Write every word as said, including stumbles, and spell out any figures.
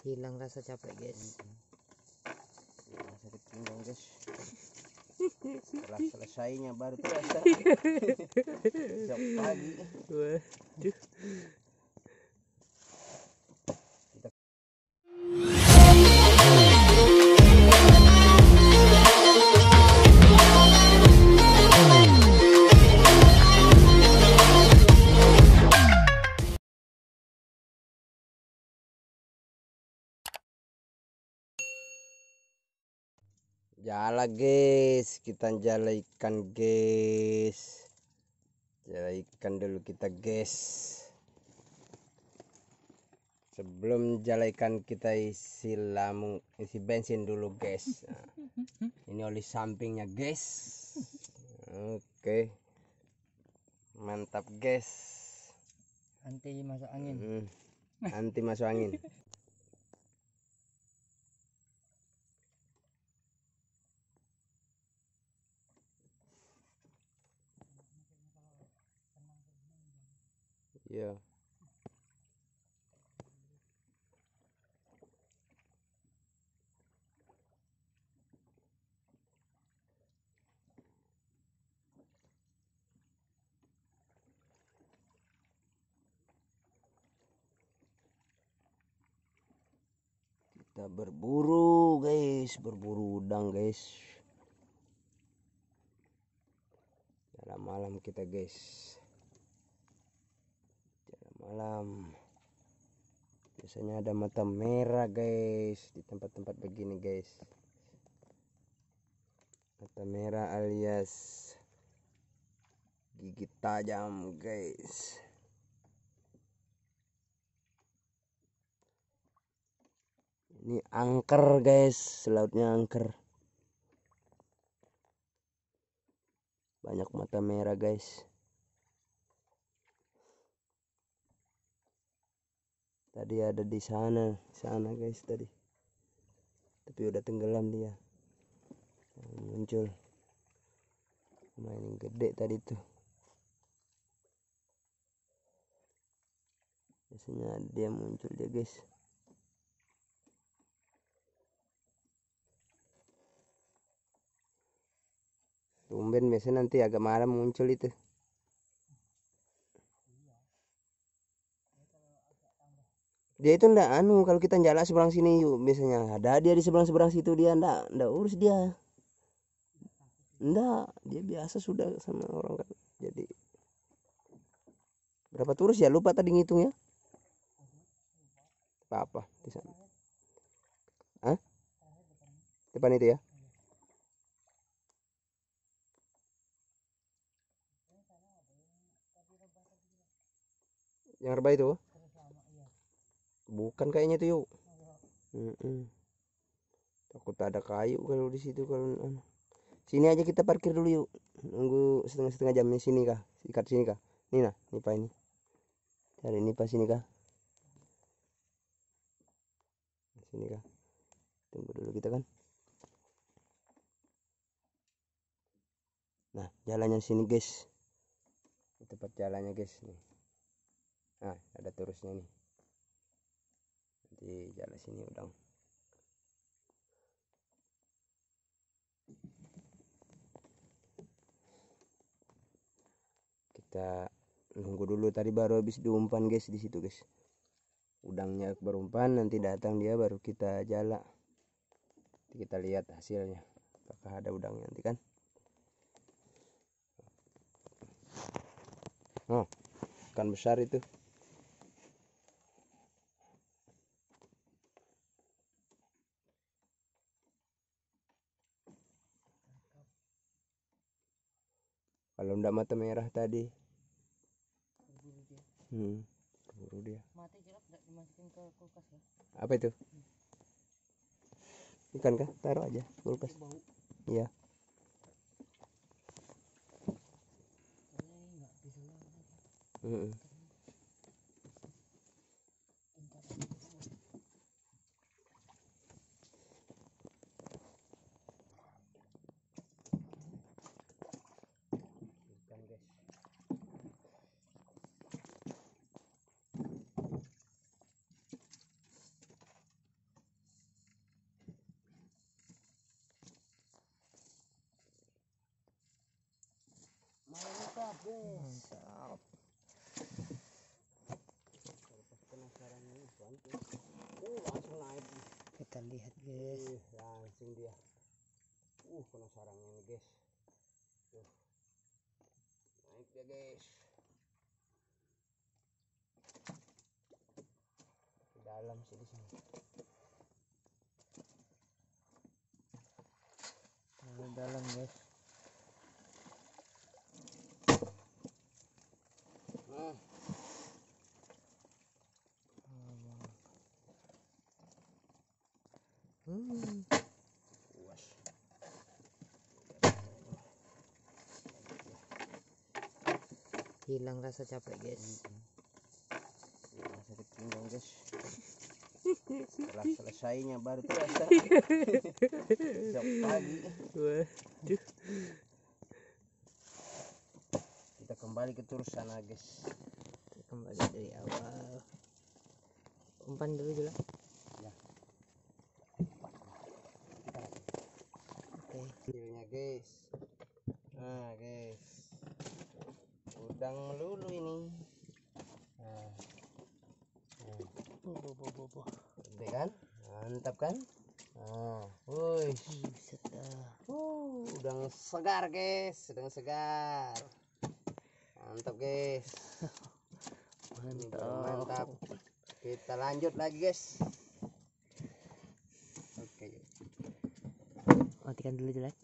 hilang rasa capek guys, rasa ketinggalan guys. Setelah selesainya baru terasa. Sejak pagi. Waduh. Jala guys, kita jala ikan guys, jala ikan dulu kita guys. Sebelum jala ikan kita isi lamung, isi bensin dulu guys. Nah, ini oli sampingnya guys. Oke, okay. Mantap guys. Anti masuk angin. Hmm, anti masuk angin. Ya. Kita berburu, guys, berburu udang, guys. Dalam malam kita, guys. Malam biasanya ada mata merah guys di tempat-tempat begini guys, mata merah alias gigit tajam guys. Ini angker guys, lautnya angker, banyak mata merah guys. Tadi ada di sana, sana guys tadi. Tapi udah tenggelam dia. Muncul. Main gede tadi tuh. Biasanya dia muncul dia guys. Tumben biasanya nanti agak malam muncul itu. Dia itu ndak anu kalau kita jala seberang sini yuk, biasanya ada dia di seberang seberang situ, dia ndak ndak urus dia, ndak dia biasa sudah sama orang kan. Jadi berapa turus ya, lupa tadi ngitungnya apa apa di sana, ah depan itu ya. Yang rebah itu bukan kayaknya tuh yuk. Mm -mm. Takut ada kayu kalau di situ, kalau sini aja kita parkir dulu yuk, nunggu setengah setengah jamnya sini kah, ikat sini kah, ini nah nipa ini cari nipa sini kah, sini kah, tunggu dulu kita kan. Nah jalannya sini guys, tempat jalannya guys nih. Nah ada terusnya nih di jalan sini udang. Kita nunggu dulu, tadi baru habis diumpan guys di situ guys. Udangnya berumpan, nanti datang dia baru kita jala. Nanti kita lihat hasilnya. Apakah ada udangnya nanti kan? Oh, ikan besar itu. Kalau ndak mata merah tadi, berburu dia. Hmm, berburu dia. Mati jerap ndak dimasukin ke kulkas ya? Apa itu? Ikan kah? Taruh aja kulkas. Iya. Hmm. kita lihat guys. Uh, langsung dia uh kena sarangnya nih guys, uh, naik dia guys ke dalam sini sini ke dalam guys. Nah, Hmm. hilang rasa capek guys, hilang sakit pinggang guys. Setelah selesainya baru terasa. Sejak pagi. Waduh. Kita kembali ke terus sana guys, kita kembali dari awal. Umpan dulu dulu ya. Hasilnya guys, nah guys, udang melulu ini. Nah, boh boh boh boh, gede kan, mantap kan? Nah, woi, uh, udang segar guys, udang segar, mantap guys, mantap, mantap. Kita lanjut lagi guys. Oke. Matikan dulu jelek.